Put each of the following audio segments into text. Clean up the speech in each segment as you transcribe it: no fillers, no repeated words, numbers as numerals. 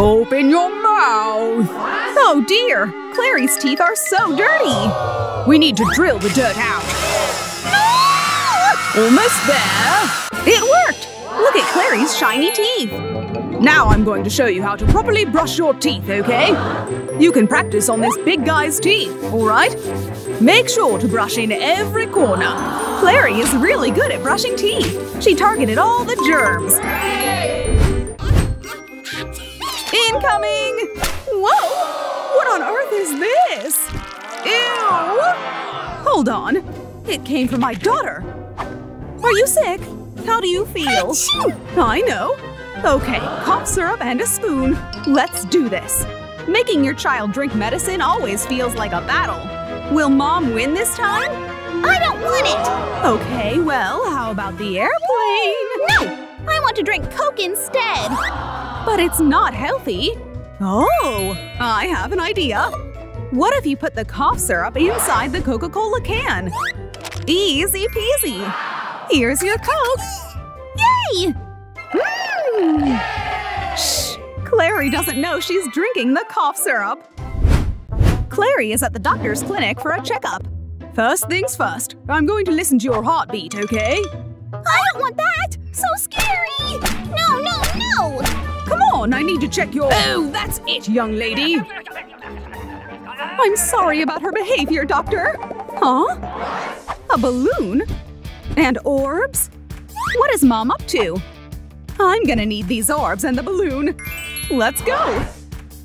Open your mouth! Oh dear! Clary's teeth are so dirty! We need to drill the dirt out! No! Almost there! It worked! Look at Clary's shiny teeth! Now I'm going to show you how to properly brush your teeth, okay? You can practice on this big guy's teeth, alright? Make sure to brush in every corner! Clary is really good at brushing teeth! She targeted all the germs! Incoming! Whoa! What on earth is this? Ew! Hold on. It came from my daughter. Are you sick? How do you feel? I know. Okay, cough syrup and a spoon. Let's do this. Making your child drink medicine always feels like a battle. Will Mom win this time? I don't want it! Okay, well, how about the airplane? No! I want to drink Coke instead! But it's not healthy! Oh! I have an idea! What if you put the cough syrup inside the Coca-Cola can? Easy peasy! Here's your Coke! Yay! Shh! Clary doesn't know she's drinking the cough syrup! Clary is at the doctor's clinic for a checkup. First things first, I'm going to listen to your heartbeat, okay? I don't want that! So scary! No, no, no! Come on, I need to check your… Oh, that's it, young lady! I'm sorry about her behavior, doctor! Huh? A balloon? And orbs? What is Mom up to? I'm gonna need these orbs and the balloon! Let's go!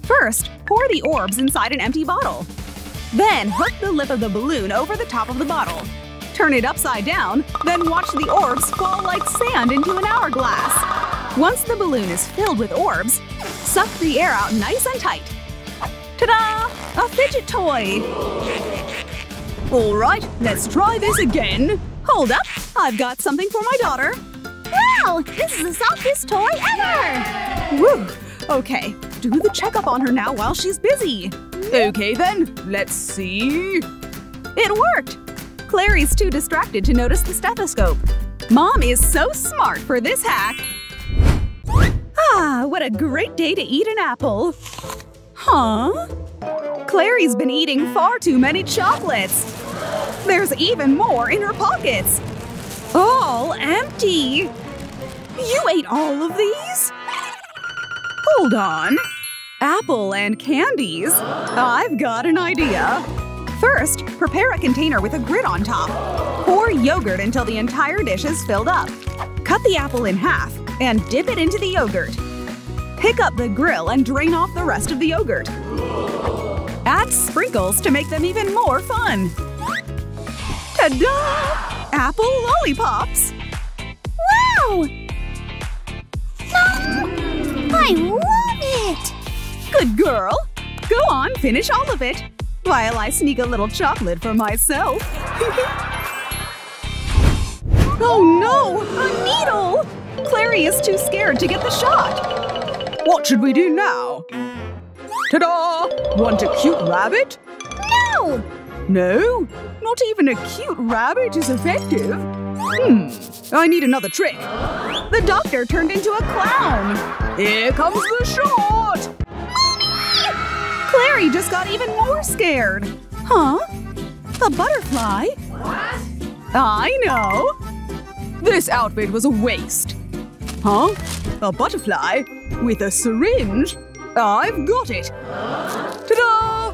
First, pour the orbs inside an empty bottle. Then, hook the lip of the balloon over the top of the bottle. Turn it upside down, then watch the orbs fall like sand into an hourglass. Once the balloon is filled with orbs, suck the air out nice and tight. Ta-da! A fidget toy! Alright, let's try this again. Hold up, I've got something for my daughter. Wow, this is the softest toy ever! Woo! Okay, do the checkup on her now while she's busy. Okay then, let's see… It worked! Clary's too distracted to notice the stethoscope. Mom is so smart for this hack! Ah, what a great day to eat an apple! Huh? Clary's been eating far too many chocolates! There's even more in her pockets! All empty! You ate all of these? Hold on! Apple and candies? I've got an idea! First, prepare a container with a grid on top. Pour yogurt until the entire dish is filled up. Cut the apple in half and dip it into the yogurt. Pick up the grill and drain off the rest of the yogurt. Add sprinkles to make them even more fun. Ta-da! Apple lollipops! Wow! Mom! I love it! Good girl! Go on, finish all of it! While I sneak a little chocolate for myself. Oh no! A needle! Clary is too scared to get the shot! What should we do now? Ta-da! Want a cute rabbit? No! No? Not even a cute rabbit is effective? I need another trick. The doctor turned into a clown! Here comes the shot! Clary just got even more scared! Huh? A butterfly? What? I know! This outfit was a waste! Huh? A butterfly? With a syringe? I've got it! Ta-da!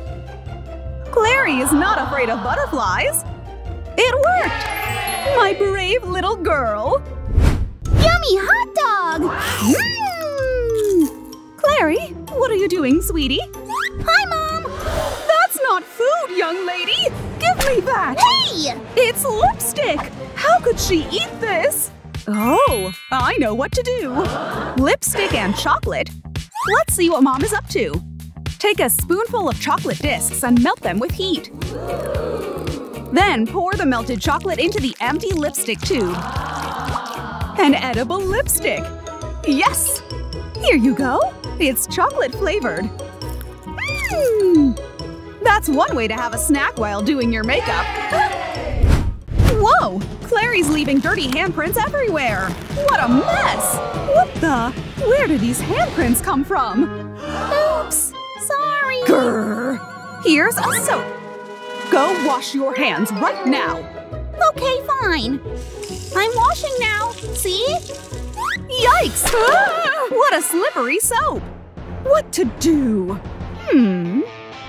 Clary is not afraid of butterflies! It worked! My brave little girl! Yummy hot dog! Clary, what are you doing, sweetie? Hi, Mom! That's not food, young lady! Give me that! Hey! It's lipstick! How could she eat this? Oh, I know what to do! Lipstick and chocolate? Let's see what Mom is up to. Take a spoonful of chocolate discs and melt them with heat. Then pour the melted chocolate into the empty lipstick tube. An edible lipstick! Yes! Here you go! It's chocolate-flavored. That's one way to have a snack while doing your makeup. Whoa! Clary's leaving dirty handprints everywhere! What a mess! What the… Where do these handprints come from? Oops! Sorry! Grrr! Here's a soap! Go wash your hands right now! Okay, fine! I'm washing now, see? Yikes! Ah, what a slippery soap! What to do?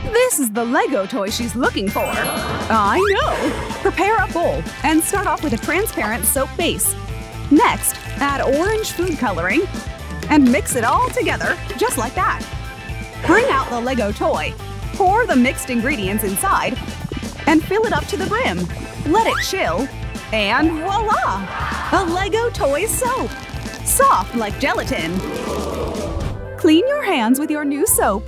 This is the Lego toy she's looking for. I know! Prepare a bowl and start off with a transparent soap base. Next, add orange food coloring and mix it all together, just like that. Bring out the Lego toy, pour the mixed ingredients inside, and fill it up to the brim. Let it chill, and voila! A Lego toy soap! Soft like gelatin. Clean your hands with your new soap.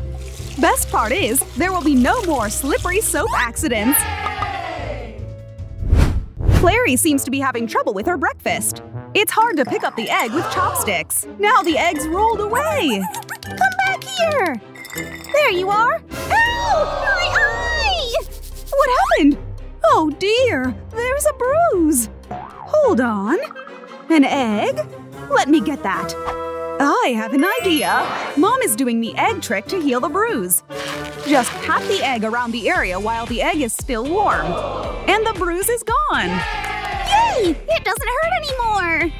Best part is, there will be no more slippery soap accidents! Yay! Clary seems to be having trouble with her breakfast. It's hard to pick up the egg with chopsticks. Now the egg's rolled away! Come back here! There you are! Ow! My eye! What happened? Oh dear! There's a bruise! Hold on… An egg? Let me get that. I have an idea! Mom is doing the egg trick to heal the bruise. Just pat the egg around the area while the egg is still warm. And the bruise is gone! Yay! It doesn't hurt anymore!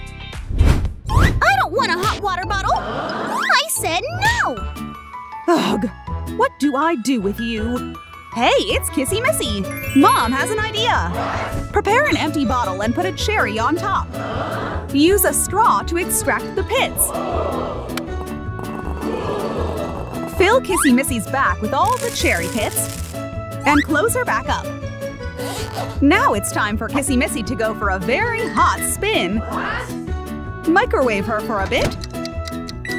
I don't want a hot water bottle! I said no! Ugh! What do I do with you? Hey, it's Kissy Missy! Mom has an idea! Prepare an empty bottle and put a cherry on top. Use a straw to extract the pits. Fill Kissy Missy's back with all the cherry pits and close her back up. Now it's time for Kissy Missy to go for a very hot spin. Microwave her for a bit.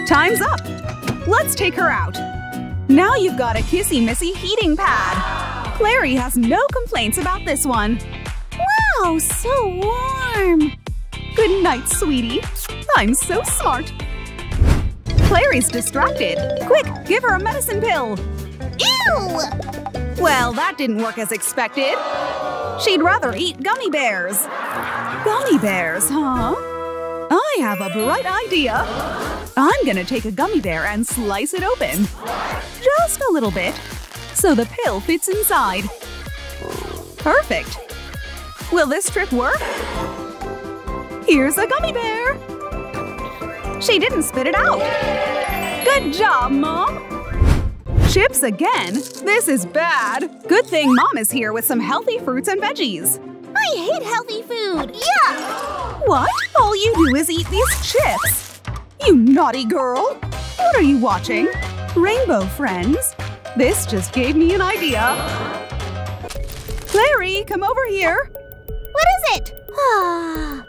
Time's up! Let's take her out. Now you've got a Kissy Missy heating pad. Clary has no complaints about this one. Wow, so warm! Good night, sweetie. I'm so smart. Clary's distracted. Quick, give her a medicine pill. Ew! Well, that didn't work as expected. She'd rather eat gummy bears. Gummy bears, huh? I have a bright idea. I'm gonna take a gummy bear and slice it open. Just a little bit, so the pill fits inside. Perfect. Will this trick work? Here's a gummy bear! She didn't spit it out! Good job, Mom! Chips again? This is bad! Good thing Mom is here with some healthy fruits and veggies! I hate healthy food! Yuck! What? All you do is eat these chips! You naughty girl! What are you watching? Rainbow Friends? This just gave me an idea! Clary, come over here! What is it? Ah…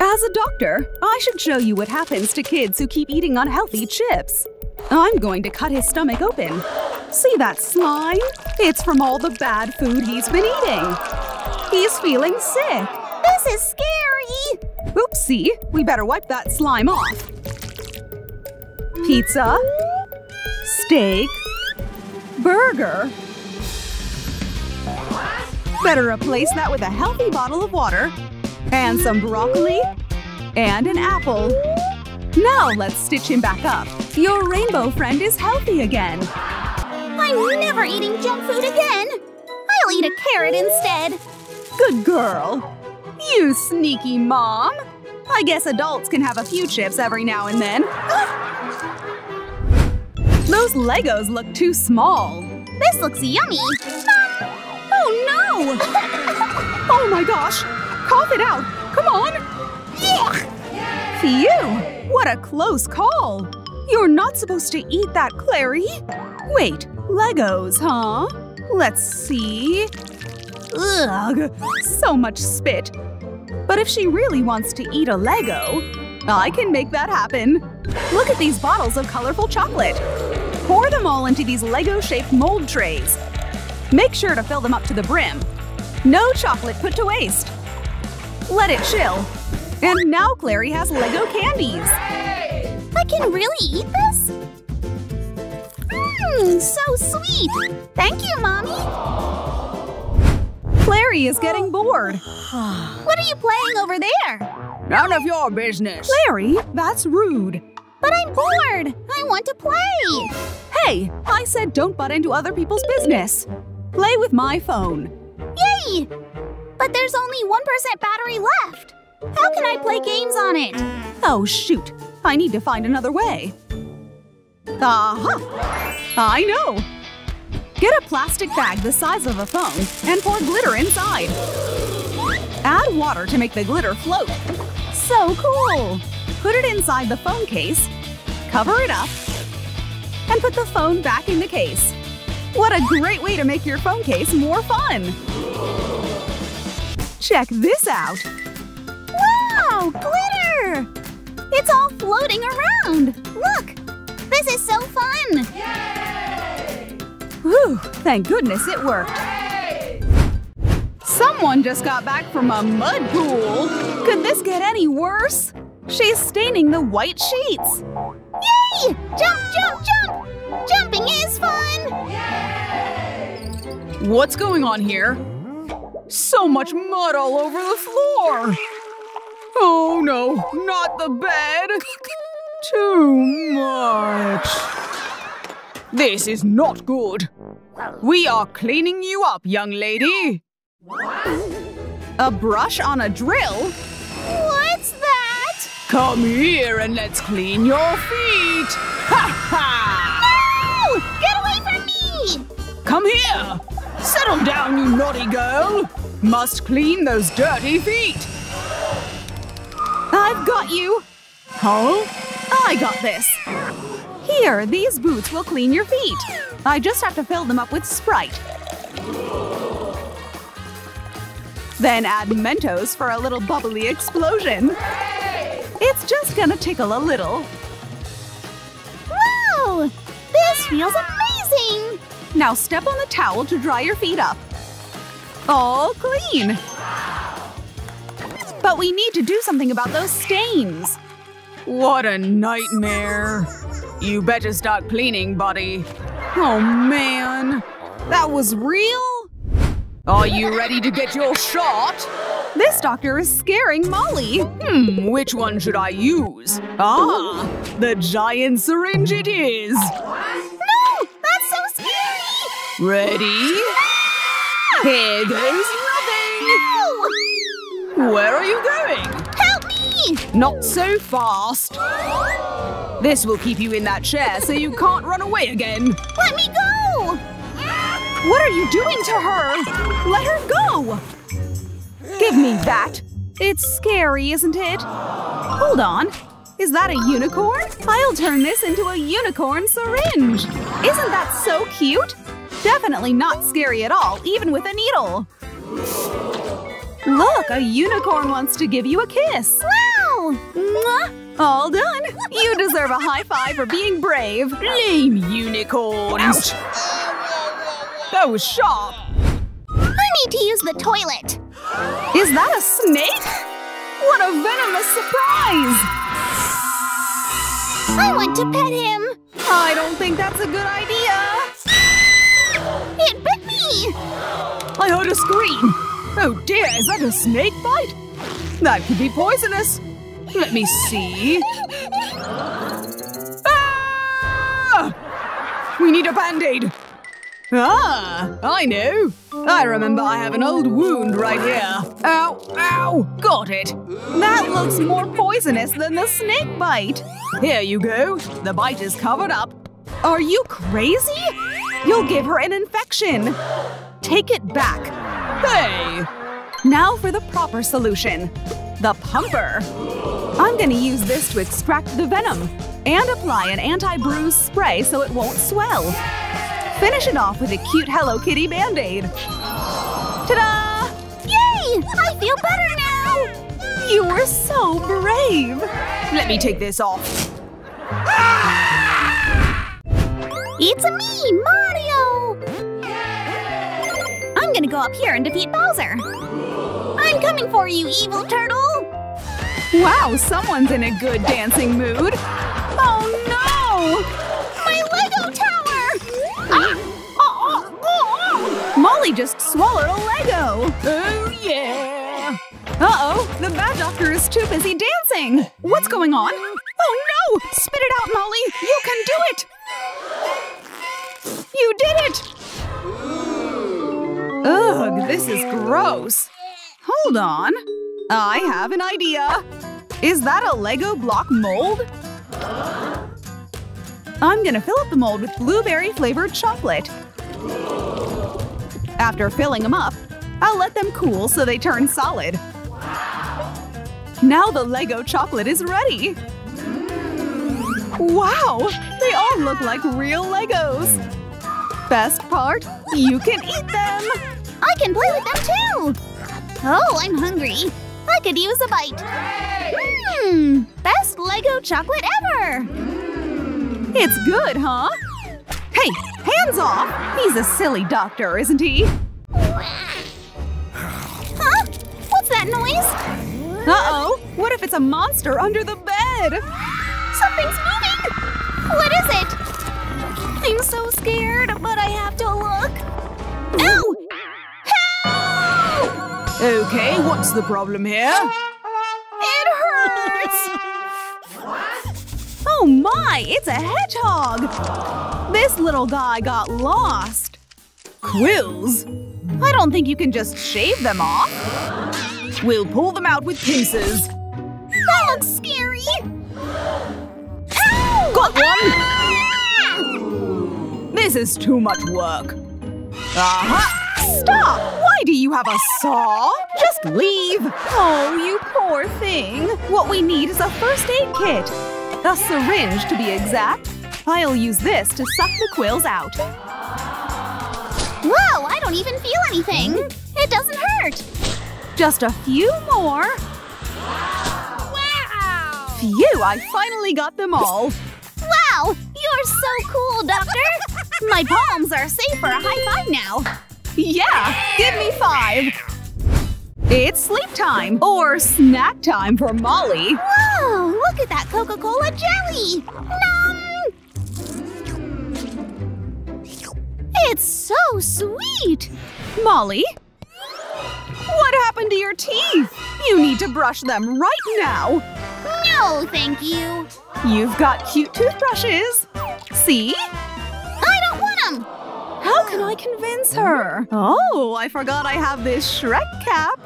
As a doctor, I should show you what happens to kids who keep eating unhealthy chips. I'm going to cut his stomach open. See that slime? It's from all the bad food he's been eating. He's feeling sick. This is scary! Oopsie, we better wipe that slime off. Pizza. Steak. Burger. Better replace that with a healthy bottle of water. And some broccoli. And an apple. Now let's stitch him back up. Your rainbow friend is healthy again. I'm never eating junk food again. I'll eat a carrot instead. Good girl. You sneaky mom. I guess adults can have a few chips every now and then. Those Legos look too small. This looks yummy. Oh no! Oh my gosh! Cough it out! Come on! Yuck! Phew! What a close call! You're not supposed to eat that, Clary! Wait, Legos, huh? Let's see… Ugh! So much spit! But if she really wants to eat a Lego, I can make that happen! Look at these bottles of colorful chocolate! Pour them all into these Lego-shaped mold trays. Make sure to fill them up to the brim. No chocolate put to waste! Let it chill. And now Clary has Lego candies! I can really eat this? Mmm, so sweet! Thank you, Mommy! Clary is getting bored. What are you playing over there? None of your business! Clary, that's rude. But I'm bored! I want to play! Hey, I said don't butt into other people's business! Play with my phone! Yay! But there's only 1% battery left! How can I play games on it? Oh shoot! I need to find another way! Aha! I know! Get a plastic bag the size of a phone and pour glitter inside! Add water to make the glitter float! So cool! Put it inside the phone case, cover it up, and put the phone back in the case. What a great way to make your phone case more fun! Check this out! Wow! Glitter! It's all floating around! Look! This is so fun! Yay! Whew! Thank goodness it worked! Someone just got back from a mud pool! Could this get any worse? She's staining the white sheets! Yay! Jump, jump, jump! Jumping is fun! Yay! What's going on here? So much mud all over the floor! Oh no, not the bed! Too much! This is not good! We are cleaning you up, young lady! A brush on a drill? What's that? Come here and let's clean your feet! Ha ha! No! Get away from me! Come here! Settle down, you naughty girl! Must clean those dirty feet! I've got you! Huh? I got this! Here, these boots will clean your feet. I just have to fill them up with Sprite. Then add Mentos for a little bubbly explosion. It's just gonna tickle a little. Wow! This feels amazing! Now step on the towel to dry your feet up. All clean! But we need to do something about those stains. What a nightmare. You better start cleaning, buddy. Oh man, that was real? Are you ready to get your shot? This doctor is scaring Molly! Which one should I use? Ah! The giant syringe it is! No! That's so scary! Ready? Ah! Here goes nothing! No! Where are you going? Help me! Not so fast! This will keep you in that chair so you can't run away again! Let me go! What are you doing to her? Let her go! Give me that! It's scary, isn't it? Hold on! Is that a unicorn? I'll turn this into a unicorn syringe! Isn't that so cute? Definitely not scary at all, even with a needle! Look! A unicorn wants to give you a kiss! Wow! Mwah! All done! You deserve a high five for being brave! Lame unicorns! Ouch. That was sharp! I need to use the toilet! Is that a snake? What a venomous surprise! I want to pet him! I don't think that's a good idea! It bit me! I heard a scream! Oh dear, is that a snake bite? That could be poisonous! Let me see… Ah! We need a band-aid! Ah, I know! I remember I have an old wound right here. Ow, ow, got it! That looks more poisonous than the snake bite! Here you go, the bite is covered up. Are you crazy? You'll give her an infection! Take it back! Hey! Now for the proper solution. The pumper! I'm gonna use this to extract the venom and apply an anti-bruise spray so it won't swell. Finish it off with a cute Hello Kitty Band-Aid! Ta-da! Yay! I feel better now! You were so brave! Let me take this off. Ah! It's me, Mario! Yay! I'm gonna go up here and defeat Bowser! I'm coming for you, evil turtle! Wow, someone's in a good dancing mood! Oh no! Molly just swallowed a Lego! Oh yeah! Uh-oh! The bad doctor is too busy dancing! What's going on? Oh no! Woo! Spit it out, Molly! You can do it! You did it! Ugh, this is gross. Hold on. I have an idea. Is that a Lego block mold? I'm gonna fill up the mold with blueberry-flavored chocolate. After filling them up, I'll let them cool so they turn solid. Now the Lego chocolate is ready! Wow! They all look like real Legos! Best part? You can eat them! I can play with them too! Oh, I'm hungry! I could use a bite! Mmm! Best Lego chocolate ever! It's good, huh? Hey! Hands off! He's a silly doctor, isn't he? Huh? What's that noise? Uh-oh! What if it's a monster under the bed? Something's moving! What is it? I'm so scared, but I have to look. Ow! Help! Okay, what's the problem here? It hurts! What? Oh my! It's a hedgehog! This little guy got lost. Quills? I don't think you can just shave them off. We'll pull them out with pieces. That looks scary! Ow! Got one! Ah! This is too much work. Aha! Stop! Why do you have a saw? Just leave! Oh, you poor thing. What we need is a first aid kit. A syringe, to be exact. I'll use this to suck the quills out. Whoa! I don't even feel anything! It doesn't hurt! Just a few more. Wow! Phew, I finally got them all. Wow! You're so cool, doctor! My palms are safe for a high five now. Yeah! Give me 5. It's sleep time. Or snack time for Molly. Whoa! Look at that Coca-Cola jelly! Nom! It's so sweet! Molly? What happened to your teeth? You need to brush them right now! No, thank you! You've got cute toothbrushes! See? I don't want them! How can I convince her? Oh, I forgot I have this Shrek cap!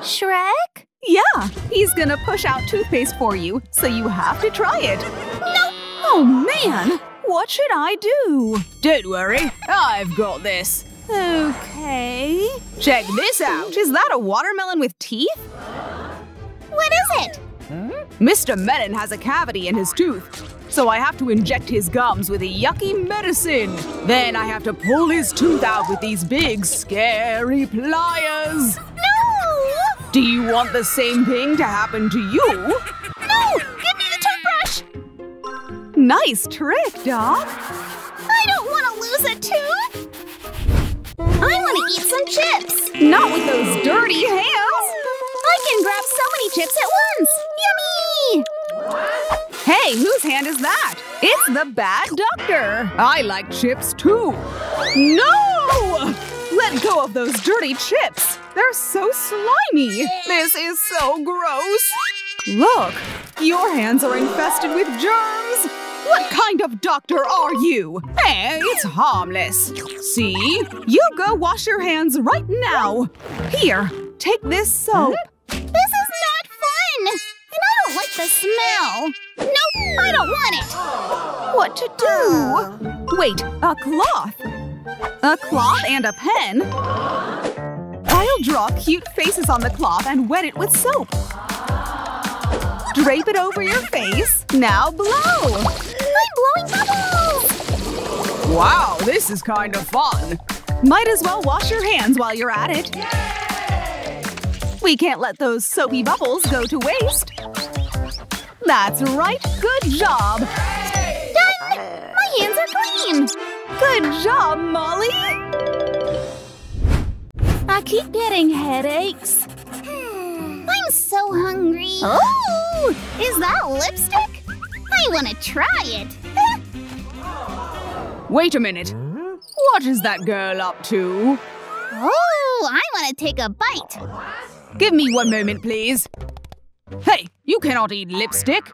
Shrek? Yeah, he's gonna push out toothpaste for you, so you have to try it! No! Oh man! What should I do? Don't worry, I've got this! Okay… Check this out! Is that a watermelon with teeth? What is it? Mr. Melon has a cavity in his tooth, so I have to inject his gums with a yucky medicine. Then I have to pull his tooth out with these big, scary pliers. No! Do you want the same thing to happen to you? No! Give me the toothbrush! Nice trick, Doc! I don't want to lose a tooth! I want to eat some chips! Not with those dirty hands! I can grab so many chips at once! Yummy! Hey, whose hand is that? It's the bad doctor! I like chips too! No! Let go of those dirty chips! They're so slimy! This is so gross! Look! Your hands are infested with germs! What kind of doctor are you? Hey, it's harmless. See? You go wash your hands right now. Here, take this soap. This is not fun! And I don't like the smell. Nope, I don't want it. What to do? Wait, a cloth. A cloth and a pen. I'll draw cute faces on the cloth and wet it with soap. Drape it over your face. Now blow! I'm blowing bubbles! Wow, this is kind of fun! Might as well wash your hands while you're at it. Yay! We can't let those soapy bubbles go to waste. That's right, good job! Done! My hands are clean! Good job, Molly! I keep getting headaches. I'm so hungry. Oh! Is that lipstick? I want to try it. Wait a minute. What is that girl up to? Oh, I want to take a bite. Give me one moment, please. Hey, you cannot eat lipstick.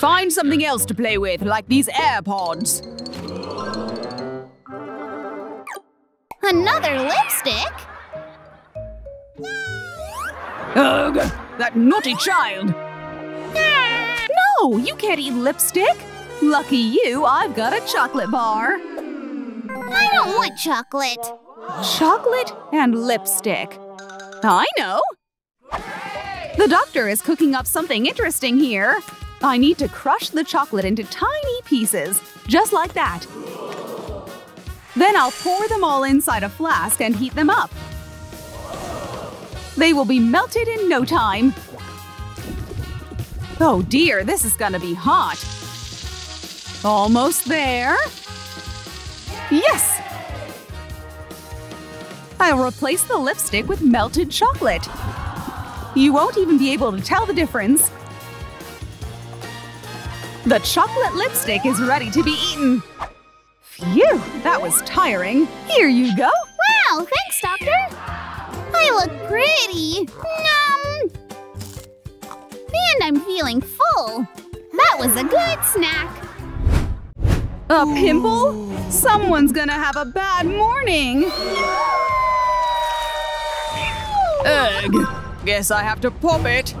Find something else to play with, like these AirPods. Another lipstick? Ugh! That naughty child! No! You can't eat lipstick! Lucky you, I've got a chocolate bar! I don't want chocolate! Chocolate and lipstick. I know! The doctor is cooking up something interesting here. I need to crush the chocolate into tiny pieces, just like that. Then I'll pour them all inside a flask and heat them up. They will be melted in no time. Oh dear, this is gonna be hot. Almost there. Yes! I'll replace the lipstick with melted chocolate. You won't even be able to tell the difference. The chocolate lipstick is ready to be eaten. Phew, that was tiring. Here you go. Wow, thanks, Doctor. I look pretty. And I'm feeling full. That was a good snack. A pimple? Someone's gonna have a bad morning. Ugh. Guess I have to pop it.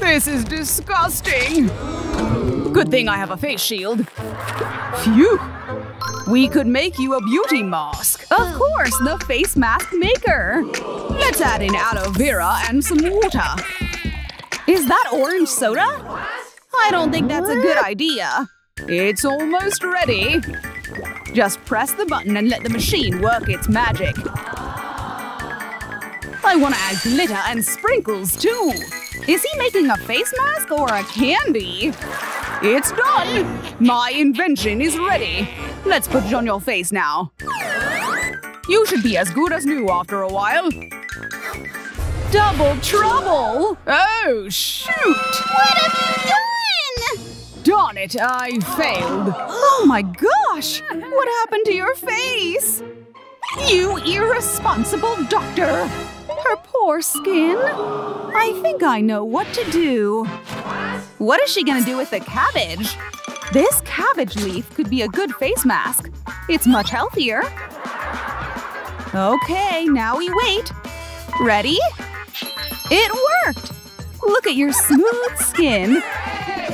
This is disgusting. Good thing I have a face shield. Phew! We could make you a beauty mask. Of course, the face mask maker. Let's add in aloe vera and some water. Is that orange soda? I don't think that's a good idea. It's almost ready. Just press the button and let the machine work its magic. I want to add glitter and sprinkles too. Is he making a face mask or a candy? It's done! My invention is ready! Let's put it on your face now. You should be as good as new after a while. Double trouble! Oh, shoot! What have you done? Darn it, I failed. Oh my gosh! What happened to your face? You irresponsible doctor! Her poor skin. I think I know what to do. What is she gonna do with the cabbage? This cabbage leaf could be a good face mask. It's much healthier. Okay, now we wait. Ready? It worked! Look at your smooth skin.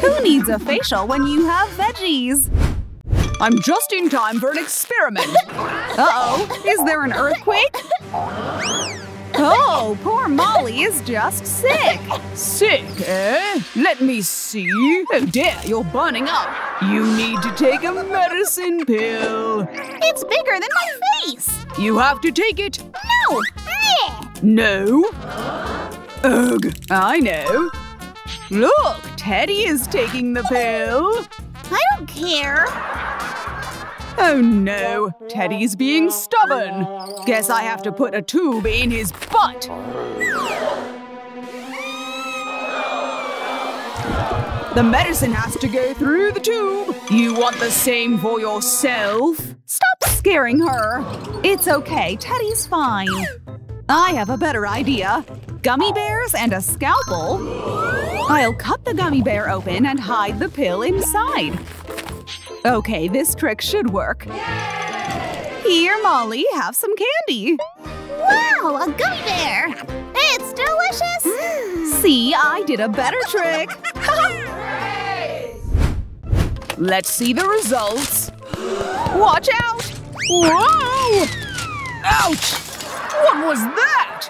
Who needs a facial when you have veggies? I'm just in time for an experiment. Uh-oh, is there an earthquake? Oh, poor Molly is just sick. Sick, eh? Let me see. Oh dear, you're burning up. You need to take a medicine pill. It's bigger than my face. You have to take it. No. No? Ugh, I know. Look, Teddy is taking the pill. I don't care. Oh no, Teddy's being stubborn. Guess I have to put a tube in his butt. The medicine has to go through the tube. You want the same for yourself? Stop scaring her. It's okay, Teddy's fine. I have a better idea. Gummy bears and a scalpel. I'll cut the gummy bear open and hide the pill inside. Okay, this trick should work. Yay! Here, Molly, have some candy. Wow, a gummy bear! It's delicious! See, I did a better trick. Let's see the results. Watch out! Whoa! Ouch! What was that?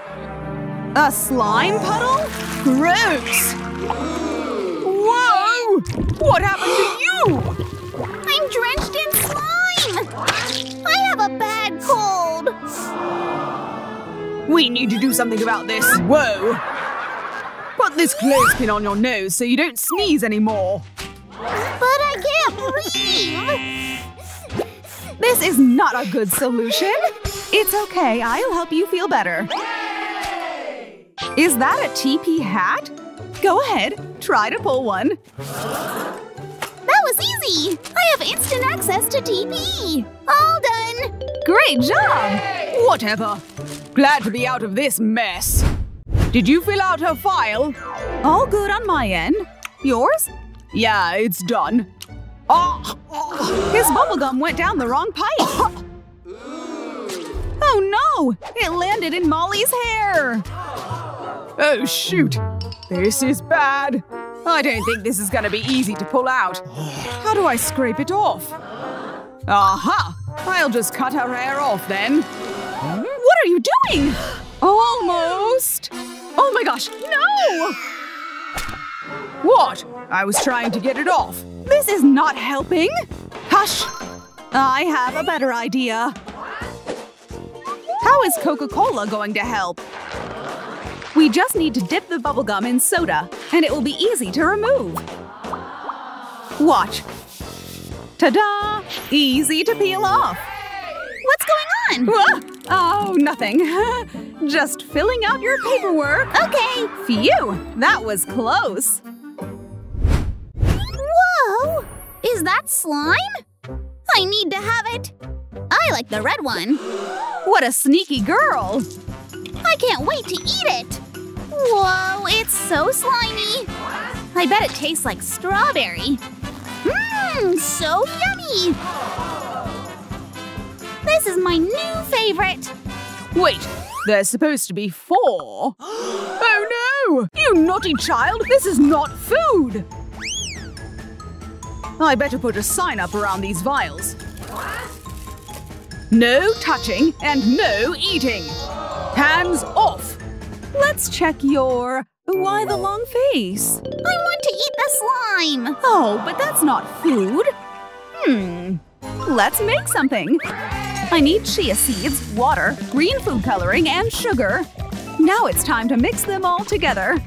A slime puddle? Gross! Whoa! What happened to you? I'm drenched in slime! I have a bad cold! We need to do something about this. Whoa! Put this clothespin on your nose so you don't sneeze anymore. But I can't breathe! This is not a good solution. It's okay, I'll help you feel better. Is that a TP hat? Go ahead, try to pull one. That was easy! I have instant access to TP! All done! Great job! Yay! Whatever. Glad to be out of this mess. Did you fill out her file? All good on my end. Yours? Yeah, it's done. His bubblegum went down the wrong pipe! Oh no! It landed in Molly's hair! Oh shoot! This is bad! I don't think this is gonna be easy to pull out. How do I scrape it off? Aha! I'll just cut her hair off then. What are you doing? Almost! Oh my gosh, no! What? I was trying to get it off. This is not helping! Hush! I have a better idea. How is Coca-Cola going to help? We just need to dip the bubblegum in soda, and it will be easy to remove. Watch. Ta-da! Easy to peel off. What's going on? Whoa. Oh, nothing. Just filling out your paperwork. Okay. Phew, that was close. Whoa! Is that slime? I need to have it. I like the red one. What a sneaky girl. I can't wait to eat it! Whoa, it's so slimy! I bet it tastes like strawberry. Mmm, so yummy! This is my new favorite! Wait, there's supposed to be 4! Oh no! You naughty child, this is not food! I better put a sign up around these vials. No touching and no eating! Hands off! Let's check your… Why the long face? I want to eat the slime! Oh, but that's not food! Let's make something! I need chia seeds, water, green food coloring, and sugar. Now it's time to mix them all together.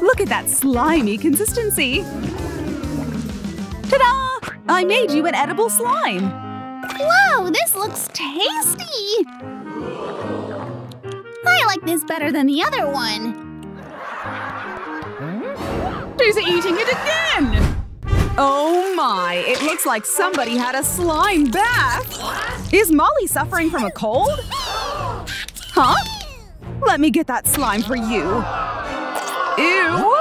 Look at that slimy consistency! Ta-da! I made you an edible slime! Whoa, this looks tasty! I like this better than the other one. She's eating it again! Oh my, it looks like somebody had a slime bath! Is Molly suffering from a cold? Huh? Let me get that slime for you. Ew!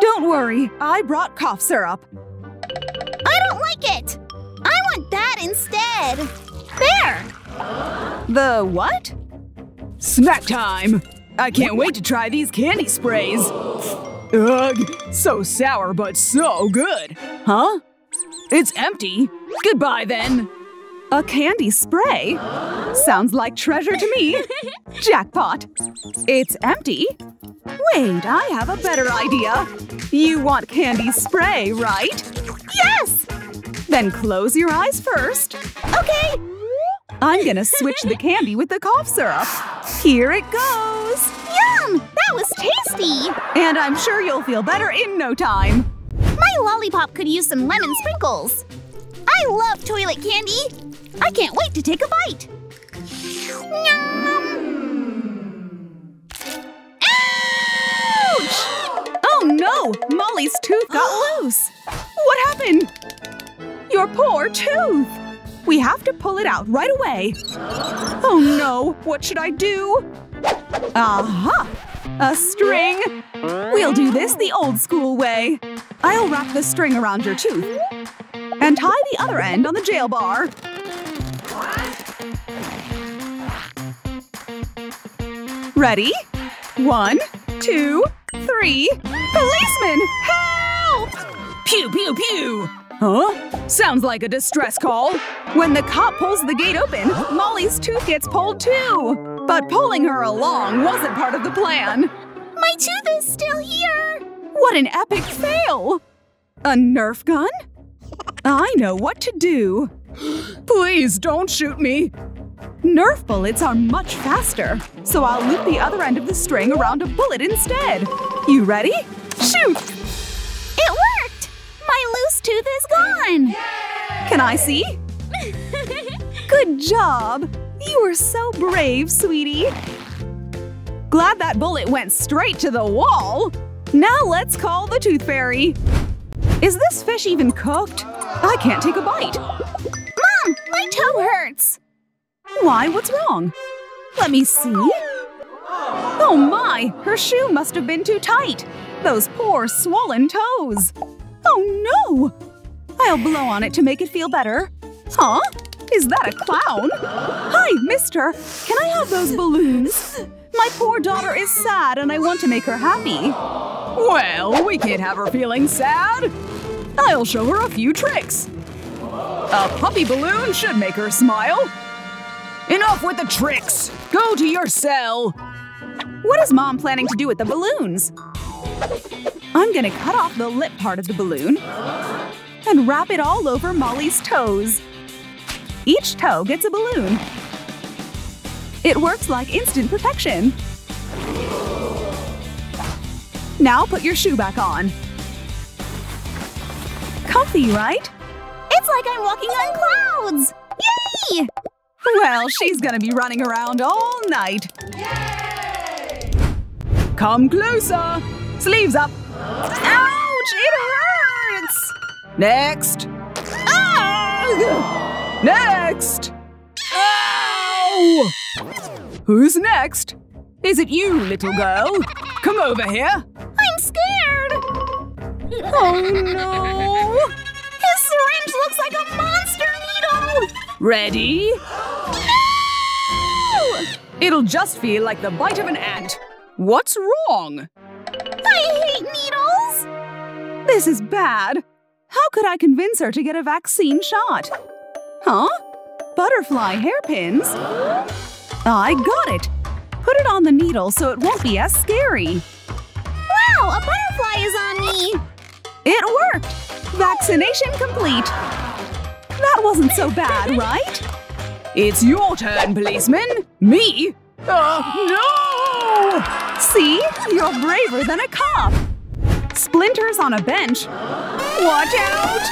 Don't worry, I brought cough syrup. I don't like it! I want that instead! There! The what? Snack time! I can't wait to try these candy sprays! Ugh! So sour but so good! Huh? It's empty! Goodbye then! A candy spray? Sounds like treasure to me! Jackpot! It's empty? Wait, I have a better idea! You want candy spray, right? Yes! Then close your eyes first! Okay! I'm gonna switch the candy with the cough syrup. Here it goes! Yum! That was tasty! And I'm sure you'll feel better in no time. My lollipop could use some lemon sprinkles. I love toilet candy! I can't wait to take a bite! Yum! Ouch! Oh no! Molly's tooth got loose! What happened? Your poor tooth! We have to pull it out right away! Oh no! What should I do? Aha! A string! We'll do this the old-school way! I'll wrap the string around your tooth and tie the other end on the jail bar. Ready? 1, 2, 3… Policeman! Help! Pew pew pew! Huh? Sounds like a distress call. When the cop pulls the gate open, Molly's tooth gets pulled too! But pulling her along wasn't part of the plan. My tooth is still here! What an epic fail! A Nerf gun? I know what to do. Please don't shoot me! Nerf bullets are much faster, so I'll loop the other end of the string around a bullet instead. You ready? Shoot! It worked! My loose tooth is gone! Yay! Can I see? Good job! You were so brave, sweetie! Glad that bullet went straight to the wall! Now let's call the tooth fairy! Is this fish even cooked? I can't take a bite! Mom! My toe hurts! Why? What's wrong? Let me see… Oh my! Her shoe must have been too tight! Those poor, swollen toes! Oh no! I'll blow on it to make it feel better. Huh? Is that a clown? Hi, mister! Can I have those balloons? My poor daughter is sad and I want to make her happy. Well, we can't have her feeling sad. I'll show her a few tricks. A puppy balloon should make her smile. Enough with the tricks! Go to your cell! What is Mom planning to do with the balloons? I'm gonna cut off the lip part of the balloon and wrap it all over Molly's toes. Each toe gets a balloon. It works like instant protection. Now put your shoe back on. Comfy, right? It's like I'm walking on clouds! Yay! Well, she's gonna be running around all night. Yay! Come closer! Sleeves up! Ouch! It hurts! Next! Ah! Next! Ow! Who's next? Is it you, little girl? Come over here! I'm scared! Oh no! His syringe looks like a monster needle! Ready? No! It'll just feel like the bite of an ant. What's wrong? I hate needles! This is bad. How could I convince her to get a vaccine shot? Huh? Butterfly hairpins? I got it! Put it on the needle so it won't be as scary. Wow! A butterfly is on me! It worked! Vaccination complete! That wasn't so bad, right? It's your turn, policeman! Me? No! See? You're braver than a cop! Splinters on a bench? Watch out!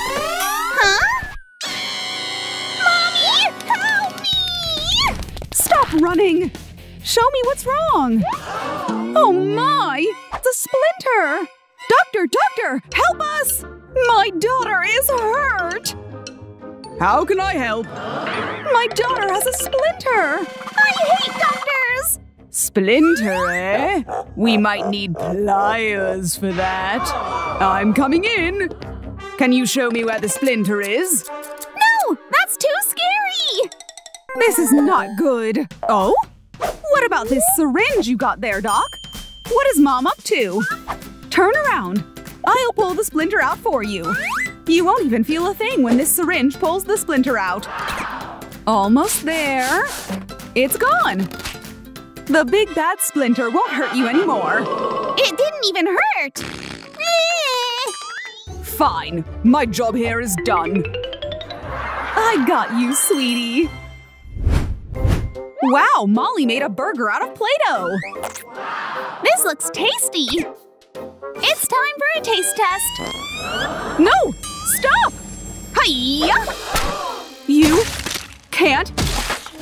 Huh? Mommy! Help me! Stop running! Show me what's wrong! Oh my! It's a splinter! Doctor! Doctor! Help us! My daughter is hurt! How can I help? My daughter has a splinter! I hate doctors! Splinter, eh? We might need pliers for that. I'm coming in. Can you show me where the splinter is? No! That's too scary! This is not good. Oh? What about this syringe you got there, Doc? What is Mom up to? Turn around. I'll pull the splinter out for you. You won't even feel a thing when this syringe pulls the splinter out. Almost there. It's gone. The big bad splinter won't hurt you anymore. It didn't even hurt! Fine. My job here is done. I got you, sweetie. Wow, Molly made a burger out of Play-Doh! This looks tasty! It's time for a taste test! No! Stop! Hiya! You can't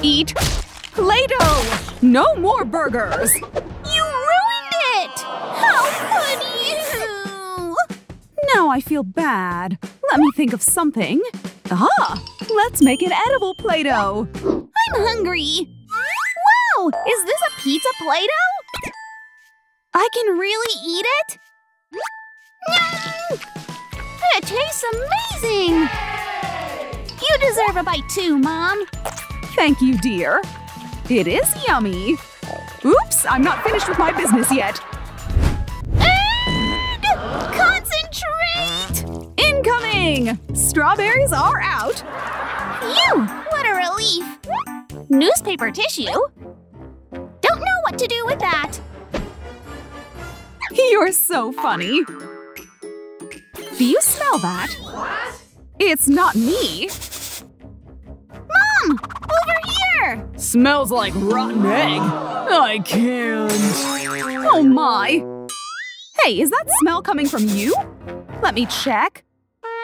eat Play-Doh! No more burgers! You ruined it! How could you? Now I feel bad. Let me think of something. Ah! Let's make an edible Play-Doh! I'm hungry! Wow! Is this a pizza Play-Doh? I can really eat it? Yum! It tastes amazing! You deserve a bite too, Mom! Thank you, dear. It is yummy. Oops, I'm not finished with my business yet. And concentrate! Incoming! Strawberries are out. Phew! What a relief! Newspaper tissue? Don't know what to do with that. You're so funny. Do you smell that? What? It's not me. Mom! Over here! Smells like rotten egg. I can't. Oh my. Hey, is that smell coming from you? Let me check.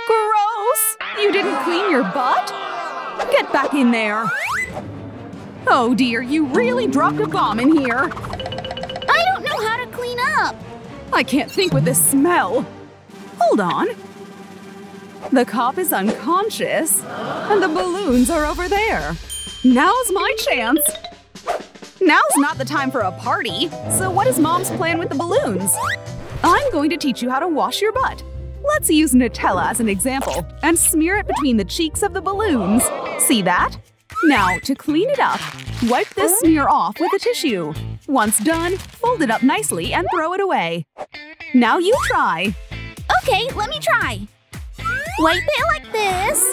Gross! You didn't clean your butt? Get back in there. Oh dear, you really dropped a bomb in here. I don't know how to clean up. I can't think with this smell. Hold on. The cop is unconscious, and the balloons are over there. Now's my chance. Now's not the time for a party, so what is Mom's plan with the balloons? I'm going to teach you how to wash your butt. Let's use Nutella as an example and smear it between the cheeks of the balloons. See that? Now, to clean it up, wipe this smear off with a tissue. Once done, fold it up nicely and throw it away. Now you try! Okay, let me try! Wipe it like this…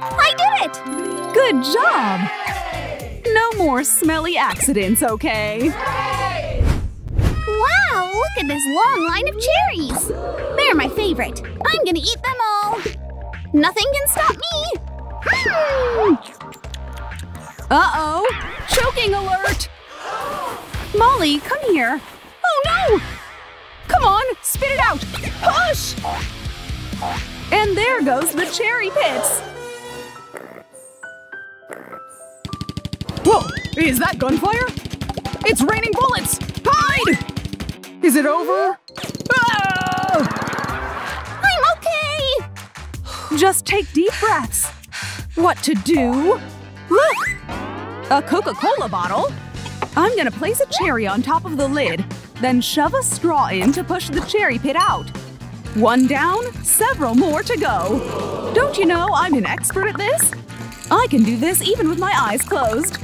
I did it! Good job! No more smelly accidents, okay? Wow, look at this long line of cherries! They're my favorite! I'm gonna eat them all! Nothing can stop me! Uh-oh! Choking alert! Molly, come here! Oh no! Come on, spit it out! Push! And there goes the cherry pits! Whoa! Is that gunfire? It's raining bullets! Hide! Is it over? Ah! I'm okay! Just take deep breaths. What to do? Look! A Coca-Cola bottle? I'm gonna place a cherry on top of the lid, then shove a straw in to push the cherry pit out. One down, several more to go. Don't you know I'm an expert at this? I can do this even with my eyes closed.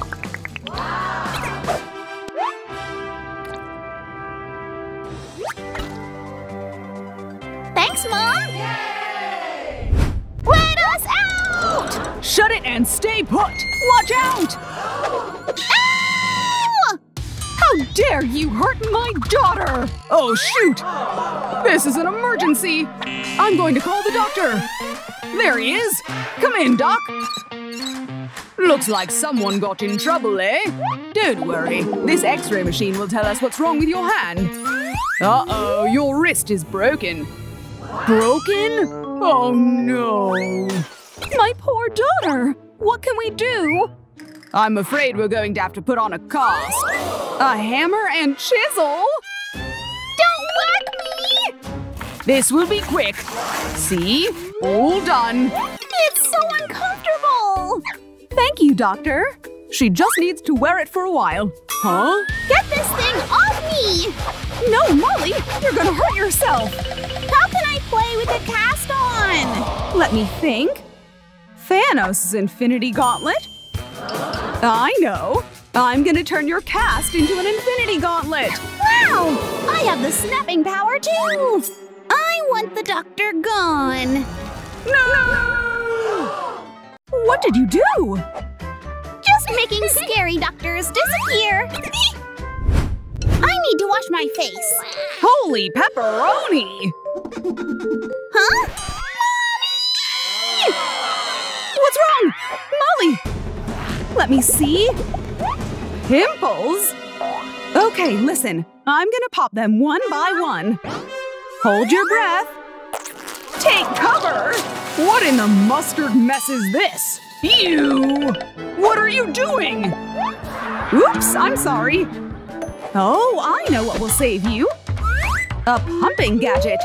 Thanks, Mom! Yay! Let us out! Shut it and stay put! Watch out! Ow! How dare you hurt my daughter! Oh, shoot! This is an emergency! I'm going to call the doctor! There he is! Come in, Doc! Looks like someone got in trouble, eh? Don't worry. This x-ray machine will tell us what's wrong with your hand. Uh-oh, your wrist is broken. Broken? Oh, no. My poor daughter! What can we do? I'm afraid we're going to have to put on a cast. A hammer and chisel? Don't whack me! This will be quick. See? All done. It's so uncomfortable! Thank you, Doctor. She just needs to wear it for a while. Huh? Get this thing off me! No, Molly! You're gonna hurt yourself! How can I play with a cast on? Let me think. Thanos' Infinity Gauntlet? I know! I'm gonna turn your cast into an Infinity Gauntlet! Wow! I have the snapping power too! I want the doctor gone! No! What did you do? Just making scary doctors disappear! I need to wash my face! Holy pepperoni! Huh? What's wrong? Molly! Let me see… Pimples? Okay, listen. I'm gonna pop them one by one. Hold your breath. Take cover! What in the mustard mess is this? Ew! What are you doing? Oops, I'm sorry. Oh, I know what will save you. A pumping gadget.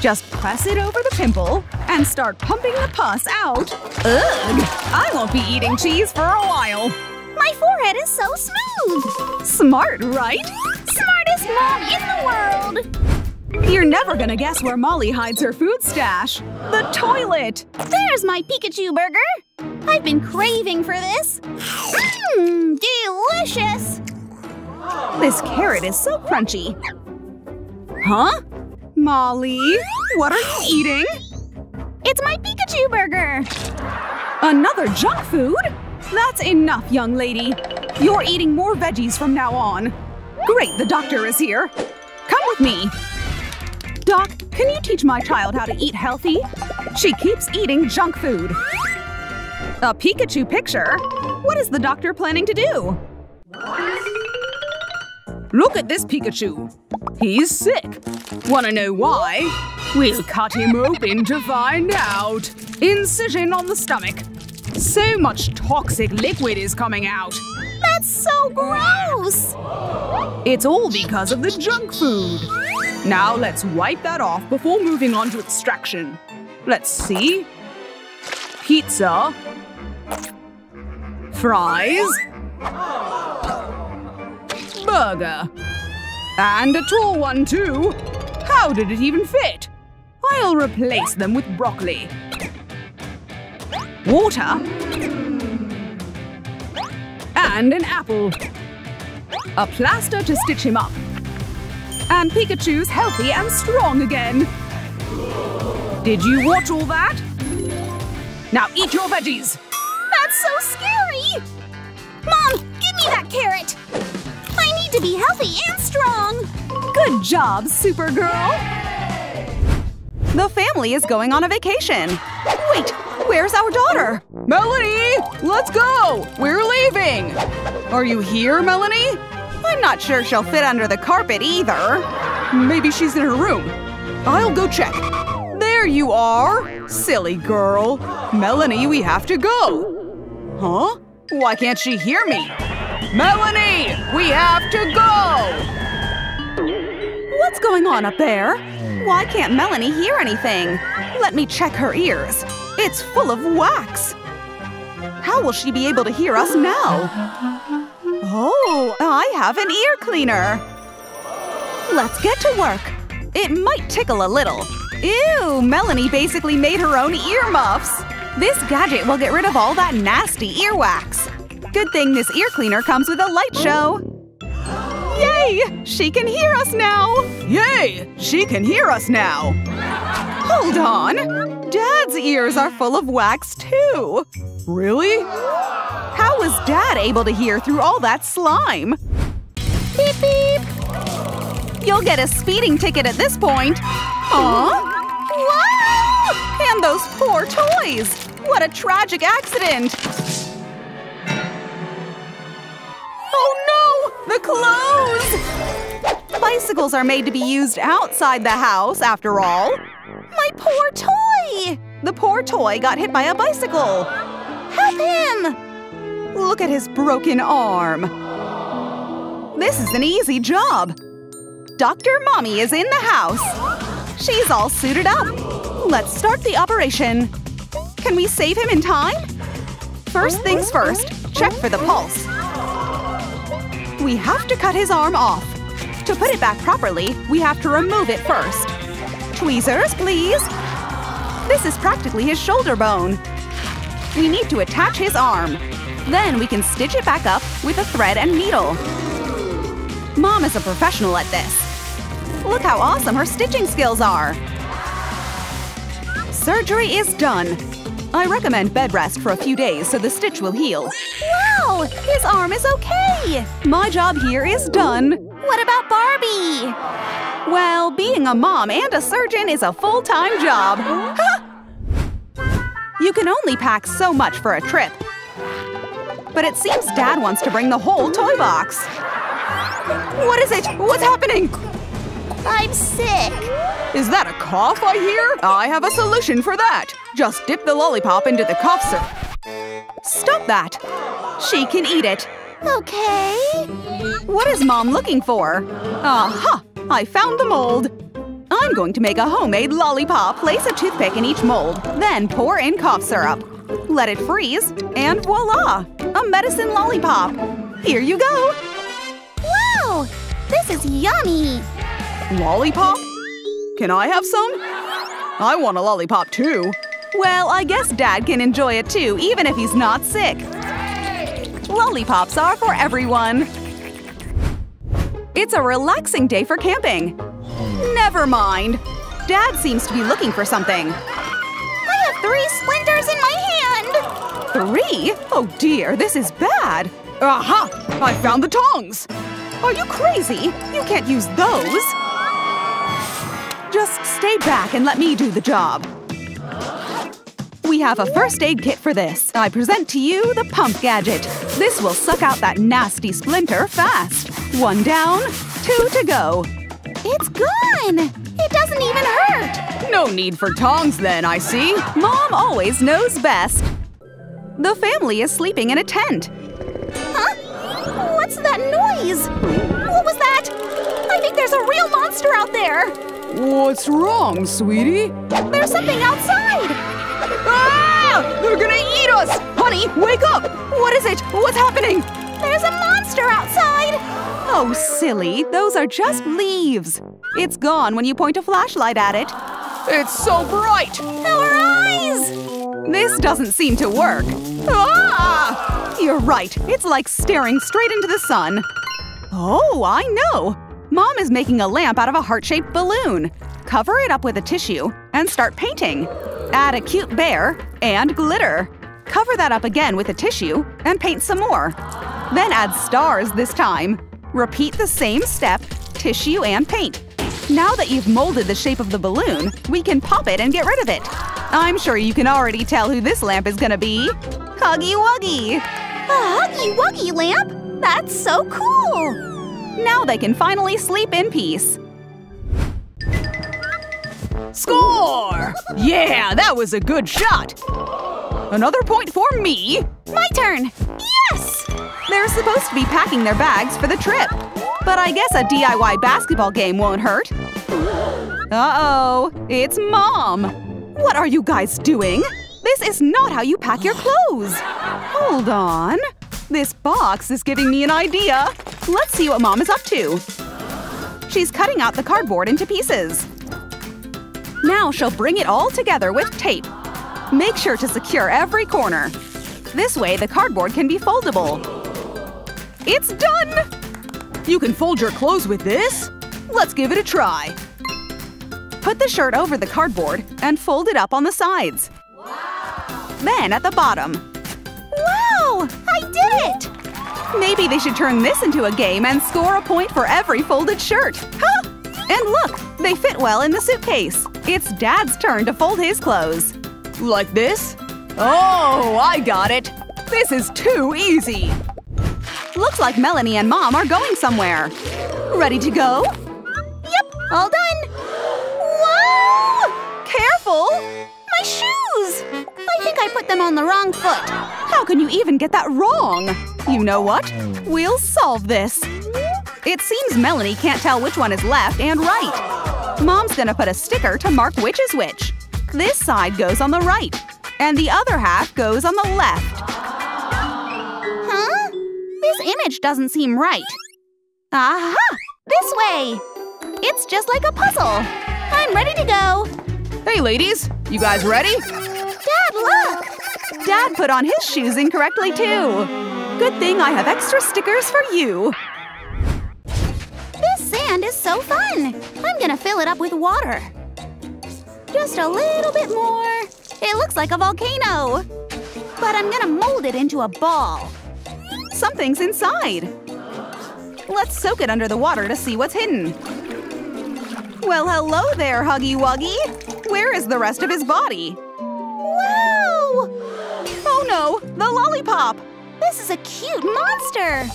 Just press it over the pimple and start pumping the pus out. Ugh! I won't be eating cheese for a while. My forehead is so smooth! Smart, right? Smartest mom in the world! You're never gonna guess where Molly hides her food stash. The toilet! There's my Pikachu burger! I've been craving for this. Mmm! Delicious! This carrot is so crunchy. Huh? Molly, what are you eating? It's my Pikachu burger! Another junk food? That's enough, young lady. You're eating more veggies from now on. Great, the doctor is here. Come with me. Doc, can you teach my child how to eat healthy? She keeps eating junk food. A Pikachu picture? What is the doctor planning to do? Look at this Pikachu. He's sick. Wanna know why? We'll cut him open to find out. Incision on the stomach. So much toxic liquid is coming out. That's so gross! It's all because of the junk food. Now let's wipe that off before moving on to extraction. Let's see. Pizza. Fries. Burger. And a tall one, too. How did it even fit? I'll replace them with broccoli. Water. And an apple. A plaster to stitch him up. And Pikachu's healthy and strong again. Did you watch all that? Now eat your veggies! That's so scary! Mom, give me that carrot! I need to be healthy and strong! Good job, Supergirl! Yay! The family is going on a vacation! Wait, where's our daughter? Melanie! Let's go! We're leaving! Are you here, Melanie? I'm not sure she'll fit under the carpet either. Maybe she's in her room. I'll go check. There you are! Silly girl! Melanie, we have to go! Huh? Why can't she hear me? Melanie! We have to go! What's going on up there? Why can't Melanie hear anything? Let me check her ears. It's full of wax! How will she be able to hear us now? Oh, I have an ear cleaner! Let's get to work! It might tickle a little. Ew! Melanie basically made her own earmuffs! This gadget will get rid of all that nasty earwax! Good thing this ear cleaner comes with a light show! Yay! She can hear us now! Yay! She can hear us now! Hold on! Dad's ears are full of wax, too! Really? How was Dad able to hear through all that slime? Beep beep! You'll get a speeding ticket at this point! Aww! Wow! And those poor toys! What a tragic accident! Oh no! The clothes! Bicycles are made to be used outside the house, after all. My poor toy! The poor toy got hit by a bicycle. Help him! Look at his broken arm. This is an easy job. Dr. Mommy is in the house. She's all suited up! Let's start the operation! Can we save him in time? First things first, check for the pulse. We have to cut his arm off. To put it back properly, we have to remove it first. Tweezers, please! This is practically his shoulder bone. We need to attach his arm. Then we can stitch it back up with a thread and needle. Mom is a professional at this. Look how awesome her stitching skills are! Surgery is done! I recommend bed rest for a few days so the stitch will heal. Wow! His arm is okay! My job here is done! What about Barbie? Well, being a mom and a surgeon is a full-time job! You can only pack so much for a trip. But it seems Dad wants to bring the whole toy box! What is it? What's happening? I'm sick! Is that a cough I hear? I have a solution for that! Just dip the lollipop into the cough syrup. Stop that! She can eat it! Okay… What is Mom looking for? Aha! I found the mold! I'm going to make a homemade lollipop. Place a toothpick in each mold, then pour in cough syrup. Let it freeze, and voila! A medicine lollipop! Here you go! Wow! This is yummy! Lollipop? Can I have some? I want a lollipop too. Well, I guess Dad can enjoy it too, even if he's not sick. Lollipops are for everyone. It's a relaxing day for camping. Never mind. Dad seems to be looking for something. I have 3 splinters in my hand! 3? Oh dear, this is bad. Aha! I found the tongs! Are you crazy? You can't use those! Just stay back and let me do the job. We have a first aid kit for this. I present to you the pump gadget. This will suck out that nasty splinter fast. 1 down, 2 to go. It's gone! It doesn't even hurt! No need for tongs then, I see. Mom always knows best. The family is sleeping in a tent. Huh? What's that noise? What was that? I think there's a real monster out there! What's wrong, sweetie? There's something outside! Ah! They're gonna eat us! Honey, wake up! What is it? What's happening? There's a monster! monster outside! Oh, silly. Those are just leaves. It's gone when you point a flashlight at it. It's so bright! Our eyes! This doesn't seem to work. Ah! You're right. It's like staring straight into the sun. Oh, I know! Mom is making a lamp out of a heart-shaped balloon. Cover it up with a tissue and start painting. Add a cute bear and glitter. Cover that up again with a tissue and paint some more. Then add stars this time. Repeat the same step, tissue and paint. Now that you've molded the shape of the balloon, we can pop it and get rid of it. I'm sure you can already tell who this lamp is gonna be. Huggy Wuggy! A Huggy Wuggy lamp? That's so cool! Now they can finally sleep in peace. Score! Yeah, that was a good shot! Another point for me! My turn! Yes! They're supposed to be packing their bags for the trip. But I guess a DIY basketball game won't hurt. Uh-oh, it's Mom! What are you guys doing? This is not how you pack your clothes! Hold on… This box is giving me an idea! Let's see what Mom is up to. She's cutting out the cardboard into pieces. Now she'll bring it all together with tape. Make sure to secure every corner. This way the cardboard can be foldable. It's done! You can fold your clothes with this? Let's give it a try. Put the shirt over the cardboard and fold it up on the sides. Wow. Then at the bottom. Wow! I did it! Maybe they should turn this into a game and score a point for every folded shirt. Huh? And look! They fit well in the suitcase. It's Dad's turn to fold his clothes. Like this? Oh, I got it! This is too easy! Looks like Melanie and Mom are going somewhere. Ready to go? Yep, all done! Whoa! Careful! My shoes! I think I put them on the wrong foot. How can you even get that wrong? You know what? We'll solve this. It seems Melanie can't tell which one is left and right. Mom's gonna put a sticker to mark which is which. This side goes on the right, and the other half goes on the left. Huh? This image doesn't seem right. Aha! This way! It's just like a puzzle. I'm ready to go. Hey, ladies. You guys ready? Dad, look! Dad put on his shoes incorrectly, too. Good thing I have extra stickers for you. Sand is so fun! I'm gonna fill it up with water. Just a little bit more. It looks like a volcano. But I'm gonna mold it into a ball. Something's inside. Let's soak it under the water to see what's hidden. Well, hello there, Huggy Wuggy. Where is the rest of his body? Wow! Oh no, the lollipop! This is a cute monster!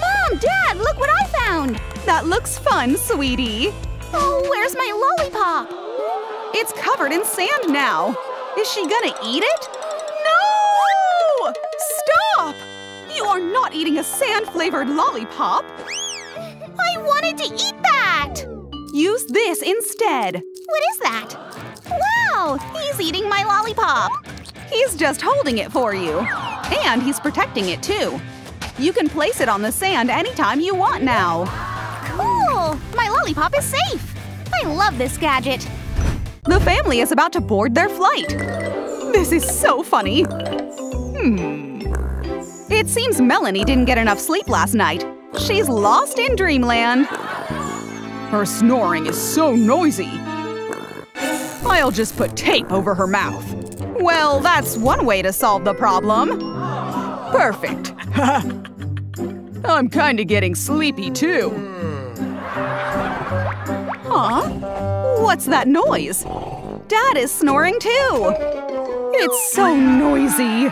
Mom, Dad, look what I found! That looks fun, sweetie! Oh, where's my lollipop? It's covered in sand now! Is she gonna eat it? No! Stop! You are not eating a sand-flavored lollipop! I wanted to eat that! Use this instead! What is that? Wow! He's eating my lollipop! He's just holding it for you. And he's protecting it, too. You can place it on the sand anytime you want now. Cool! My lollipop is safe! I love this gadget! The family is about to board their flight. This is so funny. It seems Melanie didn't get enough sleep last night. She's lost in dreamland. Her snoring is so noisy. I'll just put tape over her mouth. Well, that's one way to solve the problem. Perfect. I'm kinda getting sleepy, too. Huh? What's that noise? Dad is snoring, too. It's so noisy.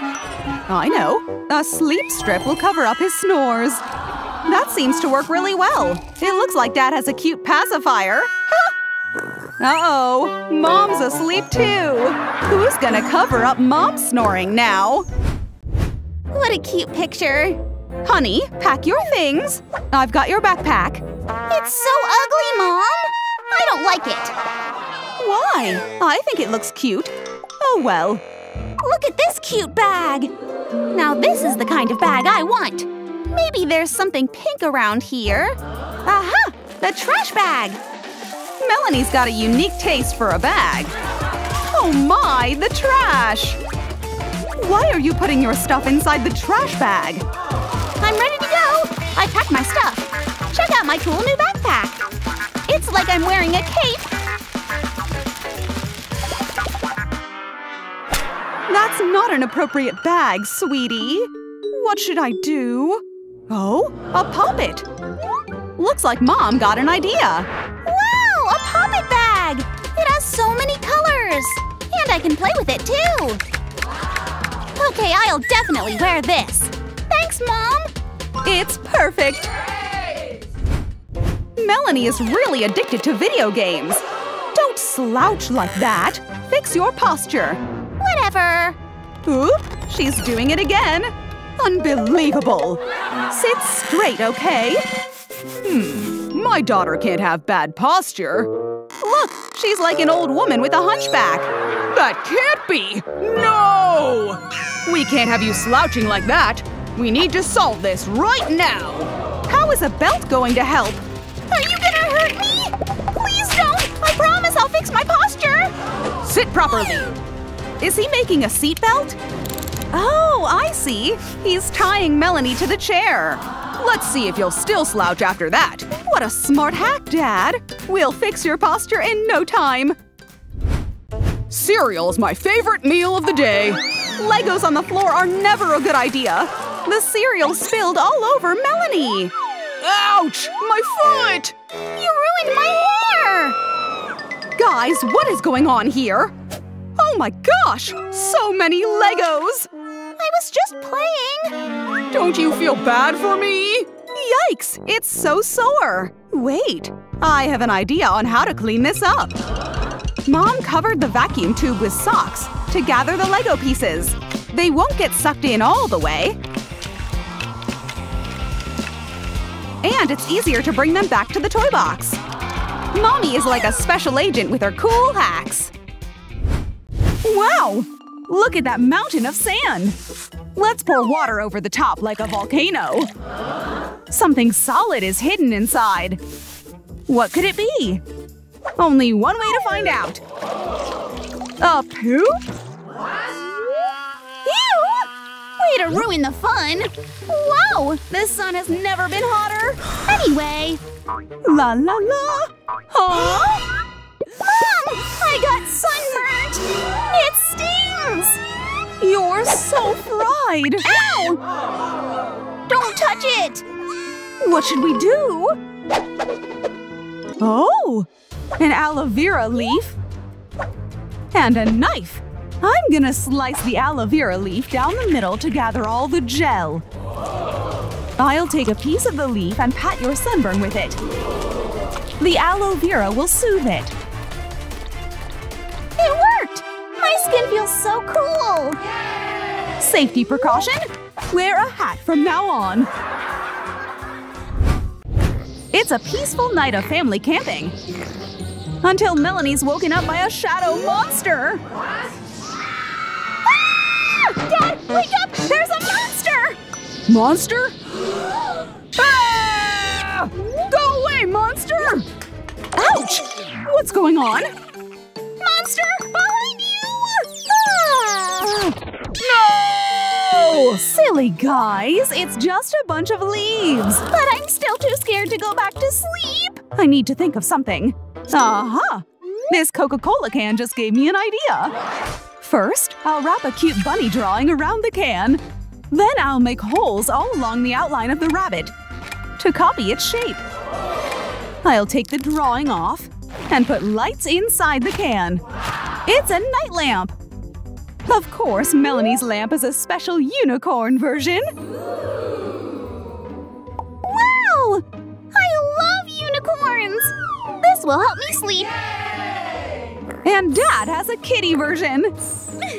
I know. A sleep strip will cover up his snores. That seems to work really well. It looks like Dad has a cute pacifier. Uh-oh, Mom's asleep, too. Who's gonna cover up Mom's snoring now? What a cute picture. Honey, pack your things. I've got your backpack. It's so ugly, Mom. I don't like it. Why? I think it looks cute. Oh, well. Look at this cute bag. Now this is the kind of bag I want. Maybe there's something pink around here. Aha! The trash bag! Melanie's got a unique taste for a bag. Oh my, the trash! Why are you putting your stuff inside the trash bag? I'm ready to go! I packed my stuff. Check out my cool new backpack. It's like I'm wearing a cape. That's not an appropriate bag, sweetie. What should I do? Oh, a puppet! Looks like Mom got an idea! Wow, a puppet bag! It has so many colors! And I can play with it, too! Okay, I'll definitely wear this! Thanks, Mom! It's perfect! Melanie is really addicted to video games! Don't slouch like that! Fix your posture! Whatever! Oop! She's doing it again! Unbelievable! Sit straight, okay? My daughter can't have bad posture. Look, she's like an old woman with a hunchback. That can't be! No! We can't have you slouching like that. We need to solve this right now. How is a belt going to help? Are you gonna hurt me? Please don't! I promise I'll fix my posture! Sit properly. Is he making a seatbelt? Oh, I see! He's tying Melanie to the chair! Let's see if you'll still slouch after that! What a smart hack, Dad! We'll fix your posture in no time! Cereal is my favorite meal of the day! Legos on the floor are never a good idea! The cereal spilled all over Melanie! Ouch! My foot! You ruined my hair! Guys, what is going on here? Oh my gosh! So many Legos! I was just playing! Don't you feel bad for me? Yikes! It's so sore! Wait, I have an idea on how to clean this up! Mom covered the vacuum tube with socks to gather the Lego pieces. They won't get sucked in all the way. And it's easier to bring them back to the toy box. Mommy is like a special agent with her cool hacks! Wow! Look at that mountain of sand! Let's pour water over the top like a volcano! Something solid is hidden inside! What could it be? Only one way to find out! A poop? Ew! Way to ruin the fun! Wow! This sun has never been hotter! Anyway! La la la! Huh? Mom! I got sunburnt! It stings! You're so fried! Ow! Don't touch it! What should we do? Oh! An aloe vera leaf. And a knife. I'm gonna slice the aloe vera leaf down the middle to gather all the gel. I'll take a piece of the leaf and pat your sunburn with it. The aloe vera will soothe it. It worked! My skin feels so cool! Yay! Safety precaution? Wear a hat from now on! It's a peaceful night of family camping. Until Melanie's woken up by a shadow monster! Ah! Dad, wake up! There's a monster! Monster? Ah! Go away, monster! Ouch! What's going on? Monster! Behind you! Ah. No! Silly guys, it's just a bunch of leaves. But I'm still too scared to go back to sleep. I need to think of something. Aha! This Coca-Cola can just gave me an idea. First, I'll wrap a cute bunny drawing around the can. Then I'll make holes all along the outline of the rabbit to copy its shape. I'll take the drawing off and put lights inside the can. It's a night lamp! Of course, Melanie's lamp is a special unicorn version! Wow! I love unicorns! This will help me sleep! And Dad has a kitty version!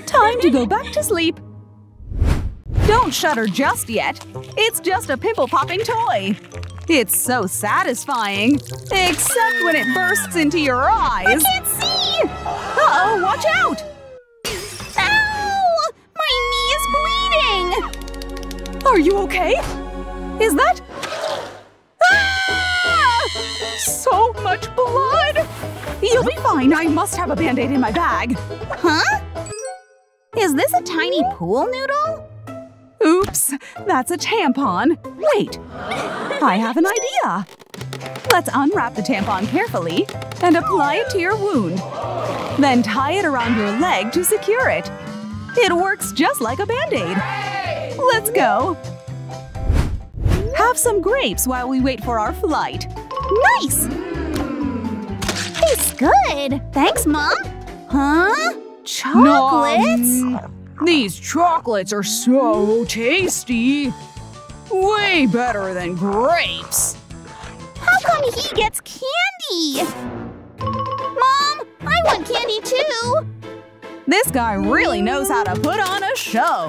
Time to go back to sleep! Don't shudder just yet! It's just a pimple-popping toy! It's so satisfying! Except when it bursts into your eyes! I can't see! Uh-oh, watch out! Ow! My knee is bleeding! Are you okay? Is that? Ah! So much blood! You'll be fine. I must have a Band-Aid in my bag. Huh? Is this a tiny pool noodle? Oops, that's a tampon. Wait, I have an idea. Let's unwrap the tampon carefully and apply it to your wound. Then tie it around your leg to secure it. It works just like a Band-Aid. Let's go. Have some grapes while we wait for our flight. Nice! Tastes good. Thanks, Mom. Huh? Chocolates? These chocolates are so tasty. Way better than grapes. How come he gets candy? Mom, I want candy too. This guy really knows how to put on a show.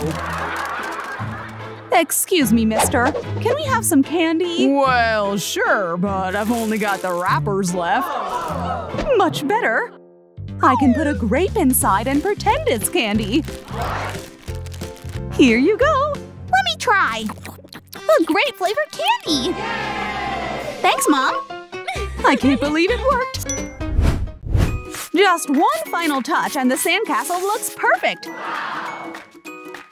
Excuse me, mister. Can we have some candy? Well, sure, but I've only got the wrappers left. Much better. I can put a grape inside and pretend it's candy. Here you go. Let me try. A grape flavored candy. Thanks, Mom. I can't believe it worked. Just one final touch and the sandcastle looks perfect.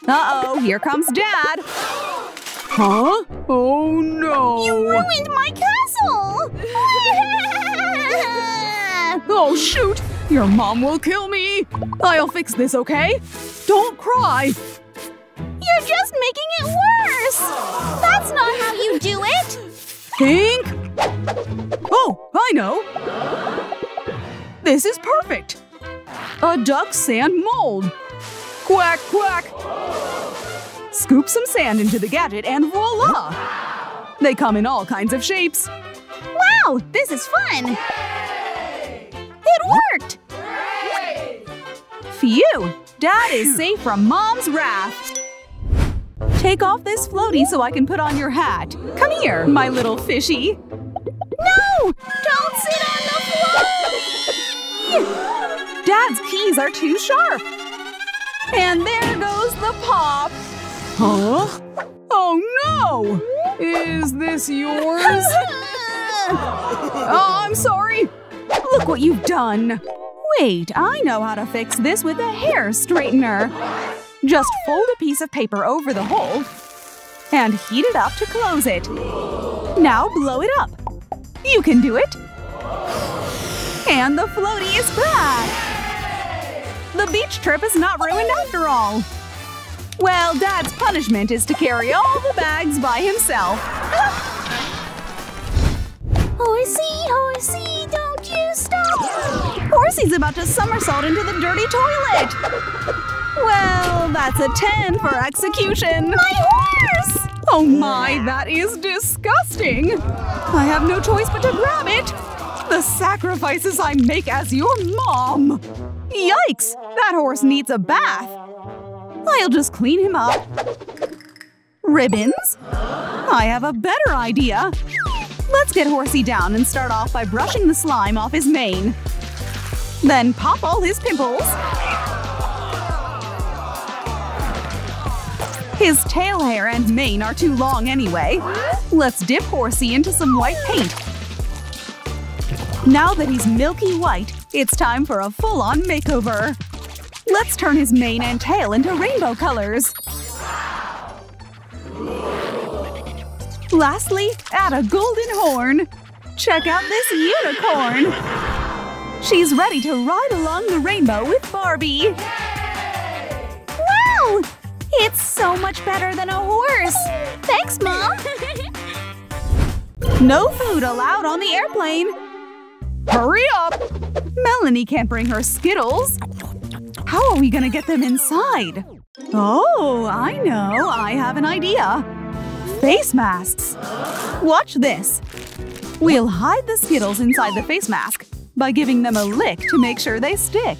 Uh-oh, here comes Dad. Huh? Oh no. You ruined my castle. Oh, shoot! Your mom will kill me! I'll fix this, okay? Don't cry! You're just making it worse! That's not how you do it! Think? Oh, I know! This is perfect! A duck sand mold! Quack, quack! Scoop some sand into the gadget and voila! They come in all kinds of shapes! Wow, this is fun! It worked! Hooray! Phew! Dad is safe from Mom's wrath! Take off this floaty so I can put on your hat. Come here, my little fishy! No! Don't sit on the floaty! Dad's keys are too sharp! And there goes the pop! Huh? Oh no! Is this yours? Oh, I'm sorry! Look what you've done! Wait, I know how to fix this with a hair straightener. Just fold a piece of paper over the hole and heat it up to close it. Now blow it up. You can do it. And the floaty is back! The beach trip is not ruined after all. Well, Dad's punishment is to carry all the bags by himself. Horsey, don't you stop! Horsey's about to somersault into the dirty toilet! Well, that's a 10 for execution! My horse! Oh my, that is disgusting! I have no choice but to grab it! The sacrifices I make as your mom! Yikes! That horse needs a bath! I'll just clean him up. Ribbons? I have a better idea! Let's get Horsey down and start off by brushing the slime off his mane. Then pop all his pimples. His tail hair and mane are too long anyway. Let's dip Horsey into some white paint. Now that he's milky white, it's time for a full-on makeover. Let's turn his mane and tail into rainbow colors. Lastly, add a golden horn! Check out this unicorn! She's ready to ride along the rainbow with Barbie! Wow! It's so much better than a horse! Thanks, Mom! No food allowed on the airplane! Hurry up! Melanie can't bring her Skittles! How are we gonna get them inside? Oh, I know! I have an idea! Face masks! Watch this! We'll hide the Skittles inside the face mask by giving them a lick to make sure they stick.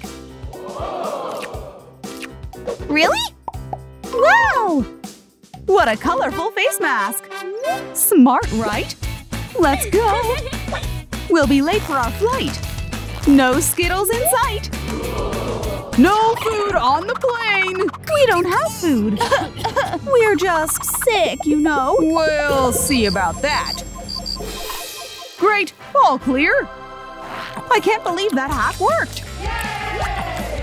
Really? Wow! What a colorful face mask! Smart, right? Let's go! We'll be late for our flight! No Skittles in sight! No food on the plane! We don't have food! We're just sick, you know. We'll see about that. Great, all clear. I can't believe that hat worked. Yay!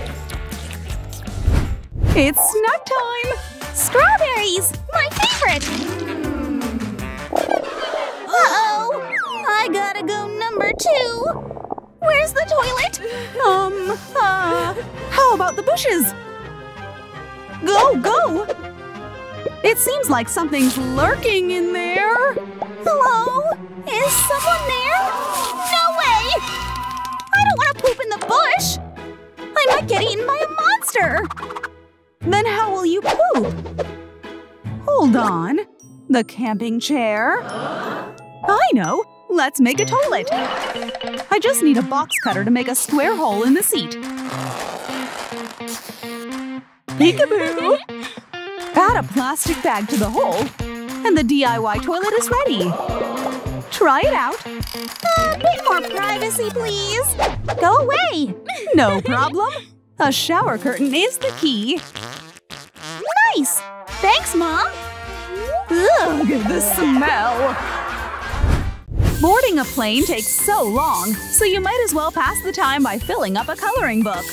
It's snack time. Strawberries, my favorite. Uh-oh, I gotta go number 2. Where's the toilet? How about the bushes? Go, go! It seems like something's lurking in there. Hello? Is someone there? No way! I don't want to poop in the bush! I might get eaten by a monster! Then how will you poop? Hold on. The camping chair? I know! Let's make a toilet! I just need a box cutter to make a square hole in the seat. Peekaboo! Add a plastic bag to the hole, and the DIY toilet is ready. Try it out. A bit more privacy, please! Go away! No problem. A shower curtain is the key. Nice! Thanks, Mom! Ugh, the smell! Boarding a plane takes so long, so you might as well pass the time by filling up a coloring book.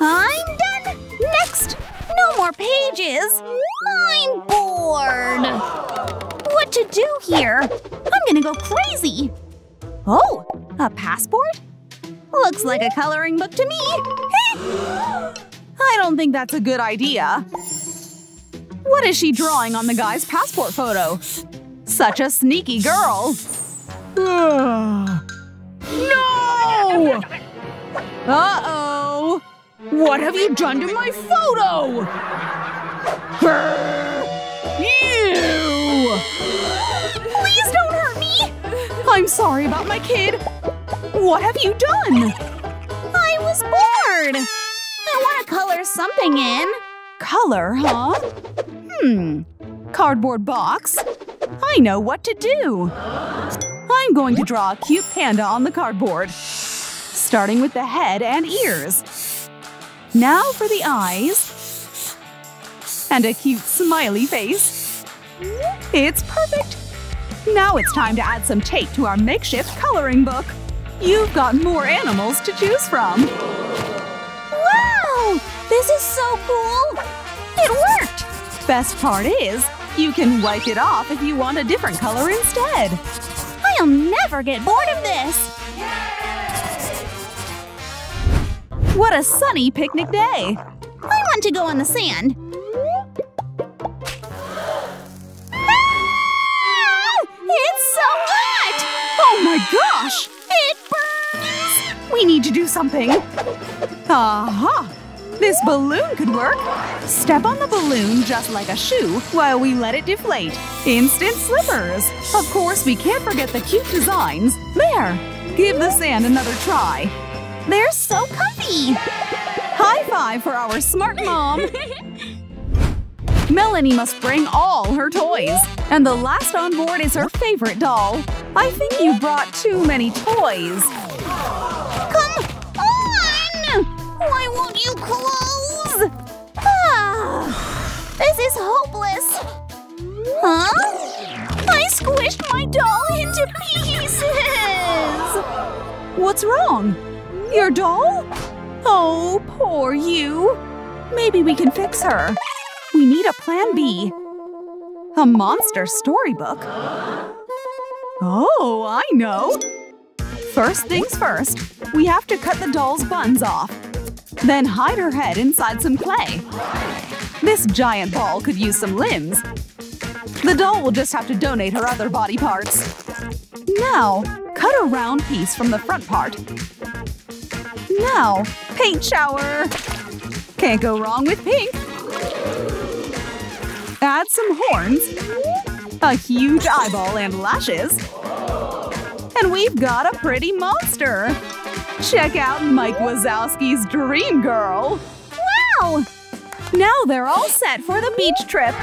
I'm done! Next! No more pages! I'm bored! What to do here? I'm gonna go crazy! Oh! A passport? Looks like a coloring book to me! I don't think that's a good idea. What is she drawing on the guy's passport photo? Such a sneaky girl! No! Uh-oh! What have you done to my photo? Ew! Please don't hurt me! I'm sorry about my kid. What have you done? I was bored! I want to color something in. Color, huh? Cardboard box. I know what to do. I'm going to draw a cute panda on the cardboard, starting with the head and ears. Now for the eyes and a cute smiley face. It's perfect! Now it's time to add some tape to our makeshift coloring book. You've got more animals to choose from. Wow! This is so cool! It worked! Best part is, you can wipe it off if you want a different color instead. I'll never get bored of this! Yay! What a sunny picnic day! I want to go on the sand! Ah! It's so hot! Oh my gosh! It burns! We need to do something! Aha! This balloon could work! Step on the balloon just like a shoe while we let it deflate. Instant slippers! Of course, we can't forget the cute designs. There! Give the sand another try. They're so comfy! High five for our smart mom! Melanie must bring all her toys. And the last on board is her favorite doll. I think you brought too many toys. Why won't you close? Ah, this is hopeless. Huh? I squished my doll into pieces! What's wrong? Your doll? Oh, poor you. Maybe we can fix her. We need a plan B. A monster storybook? Oh, I know. First things first, we have to cut the doll's buns off. Then hide her head inside some clay. This giant ball could use some limbs. The doll will just have to donate her other body parts. Now, cut a round piece from the front part. Now, paint shower! Can't go wrong with pink! Add some horns, a huge eyeball and lashes, and we've got a pretty monster! Check out Mike Wazowski's dream girl! Wow! Now they're all set for the beach trip!